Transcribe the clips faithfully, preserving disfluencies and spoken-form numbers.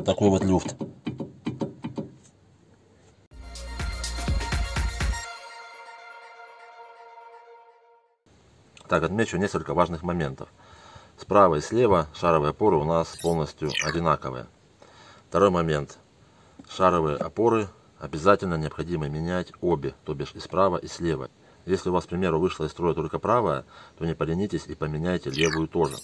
вот такой вот люфт. Так, отмечу несколько важных моментов. Справа и слева шаровые опоры у нас полностью одинаковые. Второй момент. Шаровые опоры обязательно необходимо менять обе, то бишь и справа, и слева. Если у вас, к примеру, вышла из строя только правая, то не поленитесь и поменяйте левую тоже.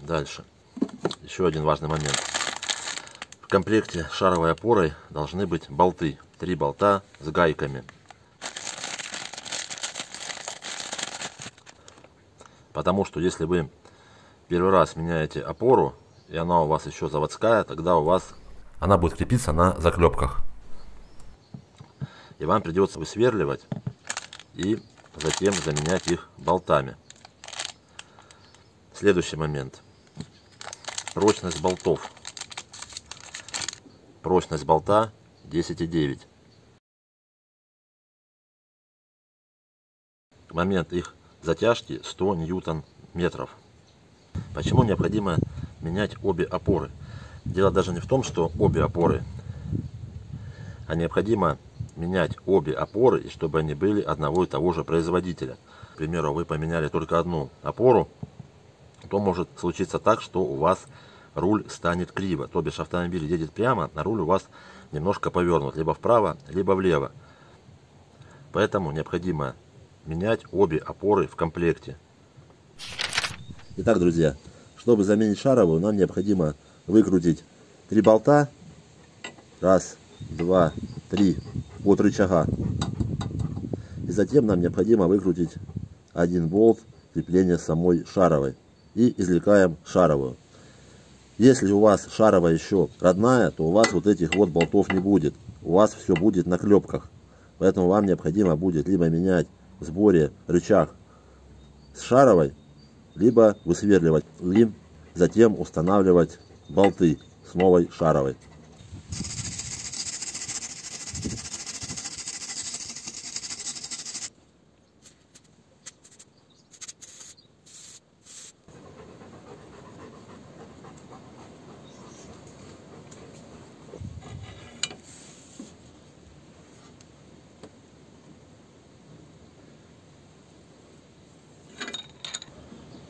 Дальше. Еще один важный момент. В комплекте с шаровой опорой должны быть болты. Три болта с гайками. Потому что если вы первый раз меняете опору, и она у вас еще заводская, тогда у вас она будет крепиться на заклепках. И вам придется высверливать и затем заменять их болтами. Следующий момент. Прочность болтов. Прочность болта десять и девять. В момент их затяжки сто ньютон-метров. Почему необходимо менять обе опоры? Дело даже не в том, что обе опоры, а необходимо менять обе опоры, и чтобы они были одного и того же производителя. К примеру, вы поменяли только одну опору, то может случиться так, что у вас руль станет криво, то бишь автомобиль едет прямо, а руль у вас немножко повернут, либо вправо, либо влево. Поэтому необходимо менять обе опоры в комплекте. Итак, друзья, чтобы заменить шаровую, нам необходимо выкрутить три болта. Раз, два, три от рычага. И затем нам необходимо выкрутить один болт крепления самой шаровой. И извлекаем шаровую. Если у вас шаровая еще родная, то у вас вот этих вот болтов не будет. У вас все будет на клепках. Поэтому вам необходимо будет либо менять в сборе рычаг с шаровой, либо высверливать и затем устанавливать болты с новой шаровой.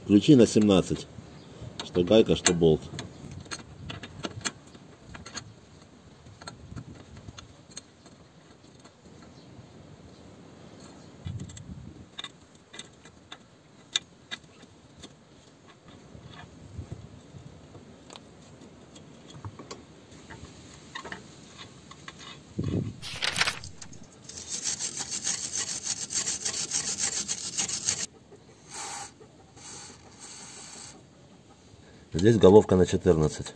Ключи на семнадцать, что гайка, что болт. Здесь головка на четырнадцать.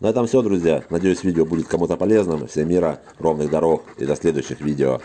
На этом все, друзья. Надеюсь, видео будет кому-то полезным. Всем мира, ровных дорог и до следующих видео.